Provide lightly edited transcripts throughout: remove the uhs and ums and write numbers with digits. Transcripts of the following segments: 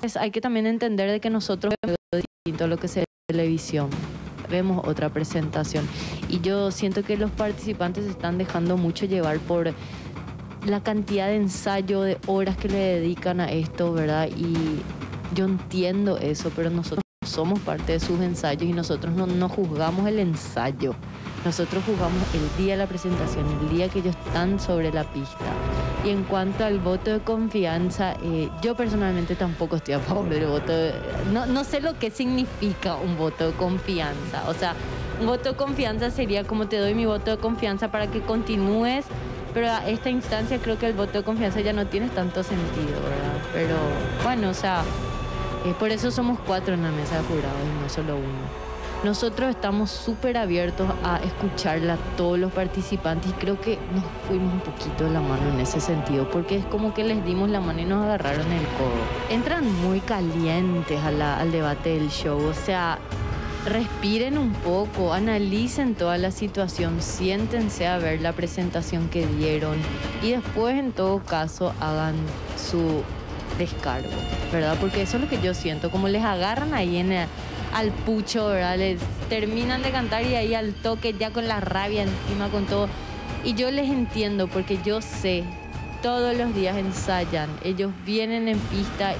Entonces, hay que también entender de que nosotros vemos distinto a lo que se ve en televisión. Vemos otra presentación. Y yo siento que los participantes se están dejando mucho llevar por la cantidad de ensayo, de horas que le dedican a esto, ¿verdad? Y yo entiendo eso, pero nosotros somos parte de sus ensayos y nosotros no juzgamos el ensayo. Nosotros jugamos el día de la presentación, el día que ellos están sobre la pista. Y en cuanto al voto de confianza, yo personalmente tampoco estoy a favor del voto. No sé lo que significa un voto de confianza. O sea, un voto de confianza sería como te doy mi voto de confianza para que continúes, pero a esta instancia creo que el voto de confianza ya no tiene tanto sentido, ¿verdad? Pero bueno, o sea, por eso somos 4 en la mesa de jurados y no solo uno. Nosotros estamos súper abiertos a escucharla a todos los participantes y creo que nos fuimos un poquito de la mano en ese sentido, porque es como que les dimos la mano y nos agarraron el codo. Entran muy calientes al debate del show, o sea, respiren un poco, analicen toda la situación, siéntense a ver la presentación que dieron y después en todo caso hagan su descargo, ¿verdad? Porque eso es lo que yo siento, como les agarran ahí al pucho, ¿verdad? Les terminan de cantar y ahí al toque, ya con la rabia encima, con todo. Y yo les entiendo porque yo sé, todos los días ensayan, ellos vienen en pista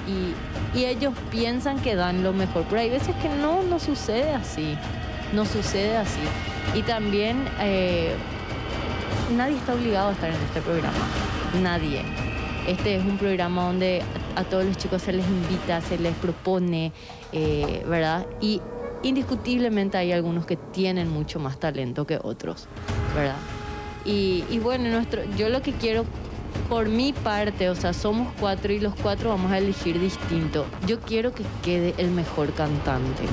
y ellos piensan que dan lo mejor. Pero hay veces que no sucede así, no sucede así. Y también nadie está obligado a estar en este programa, nadie. Este es un programa donde a todos los chicos se les invita, se les propone, ¿verdad? Y indiscutiblemente hay algunos que tienen mucho más talento que otros, ¿verdad? Y bueno, yo lo que quiero, por mi parte, o sea, somos 4 y los 4 vamos a elegir distinto. Yo quiero que quede el mejor cantante.